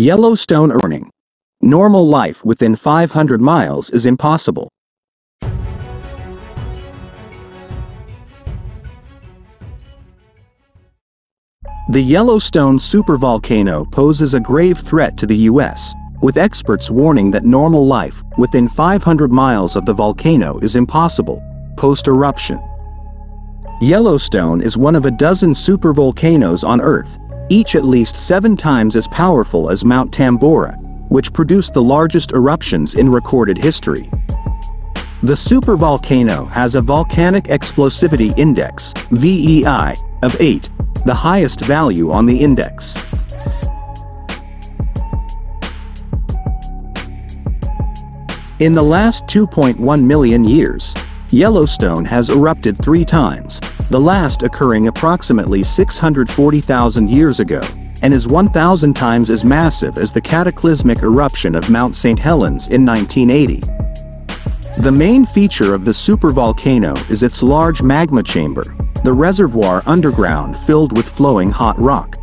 Yellowstone earning. Normal life within 500 miles is impossible. The Yellowstone supervolcano poses a grave threat to the U.S., with experts warning that normal life within 500 miles of the volcano is impossible post-eruption. Yellowstone is one of a dozen supervolcanoes on Earth, each at least 7 times as powerful as Mount Tambora, which produced the largest eruptions in recorded history. The supervolcano has a Volcanic Explosivity Index (VEI) of 8, the highest value on the index. In the last 2.1 million years, Yellowstone has erupted 3 times, the last occurring approximately 640,000 years ago, and is 1,000 times as massive as the cataclysmic eruption of Mount St. Helens in 1980. The main feature of the supervolcano is its large magma chamber, the reservoir underground filled with flowing hot rock.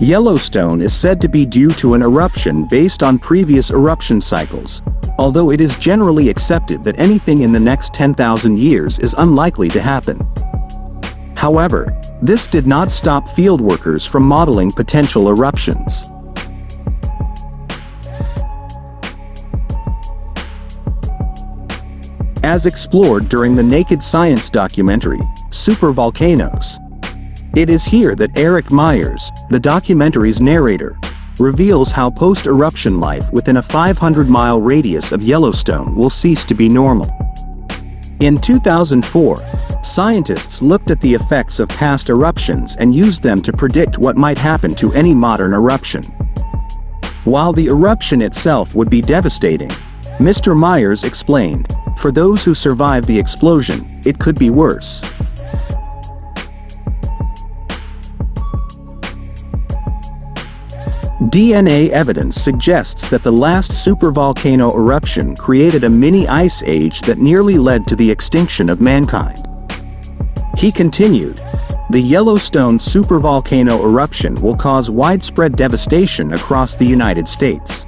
Yellowstone is said to be due to an eruption based on previous eruption cycles, although it is generally accepted that anything in the next 10,000 years is unlikely to happen. However, this did not stop fieldworkers from modeling potential eruptions. As explored during the Naked Science documentary, Super Volcanoes. It is here that Eric Myers, the documentary's narrator, reveals how post-eruption life within a 500-mile radius of Yellowstone will cease to be normal. In 2004, scientists looked at the effects of past eruptions and used them to predict what might happen to any modern eruption. While the eruption itself would be devastating, Mr. Myers explained, for those who survive the explosion, it could be worse. DNA evidence suggests that the last supervolcano eruption created a mini ice age that nearly led to the extinction of mankind. He continued, the Yellowstone supervolcano eruption will cause widespread devastation across the United States.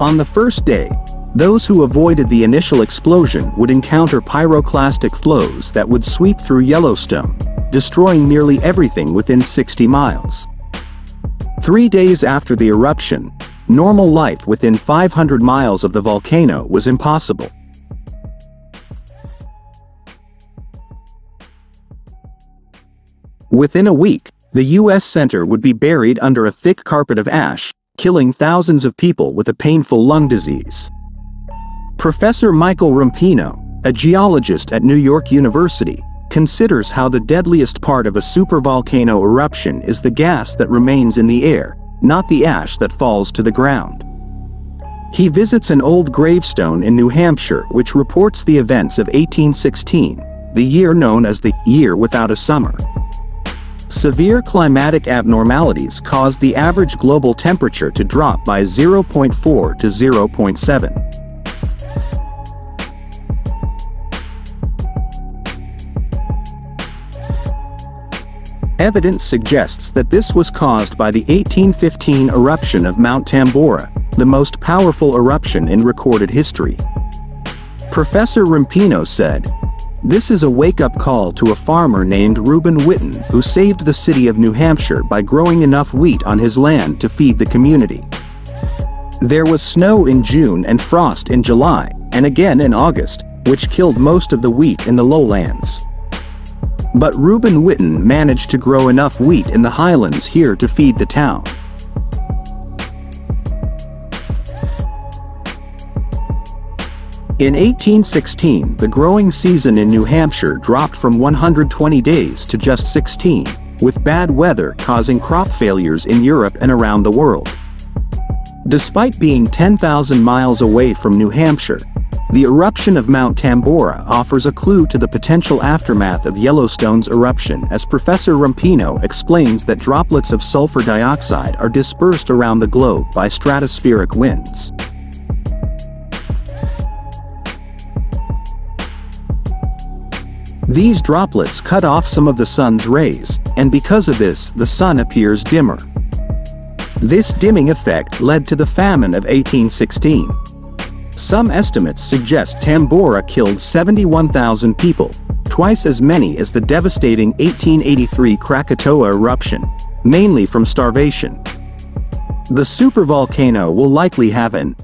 On the first day, those who avoided the initial explosion would encounter pyroclastic flows that would sweep through Yellowstone, destroying nearly everything within 60 miles. 3 days after the eruption, normal life within 500 miles of the volcano was impossible. Within a week, the U.S. center would be buried under a thick carpet of ash, killing thousands of people with a painful lung disease. Professor Michael Rampino, a geologist at New York University, considers how the deadliest part of a supervolcano eruption is the gas that remains in the air, not the ash that falls to the ground. He visits an old gravestone in New Hampshire which reports the events of 1816, the year known as the Year Without a Summer. Severe climatic abnormalities caused the average global temperature to drop by 0.4 to 0.7. Evidence suggests that this was caused by the 1815 eruption of Mount Tambora, the most powerful eruption in recorded history. Professor Rampino said, "This is a wake-up call to a farmer named Reuben Whitten who saved the city of New Hampshire by growing enough wheat on his land to feed the community. There was snow in June and frost in July, and again in August, which killed most of the wheat in the lowlands. But Reuben Whitten managed to grow enough wheat in the highlands here to feed the town." In 1816, the growing season in New Hampshire dropped from 120 days to just 16, with bad weather causing crop failures in Europe and around the world. Despite being 10,000 miles away from New Hampshire, the eruption of Mount Tambora offers a clue to the potential aftermath of Yellowstone's eruption, as Professor Rampino explains that droplets of sulfur dioxide are dispersed around the globe by stratospheric winds. These droplets cut off some of the sun's rays, and because of this, the sun appears dimmer. This dimming effect led to the famine of 1816. Some estimates suggest Tambora killed 71,000 people, twice as many as the devastating 1883 Krakatoa eruption, mainly from starvation. The supervolcano will likely have an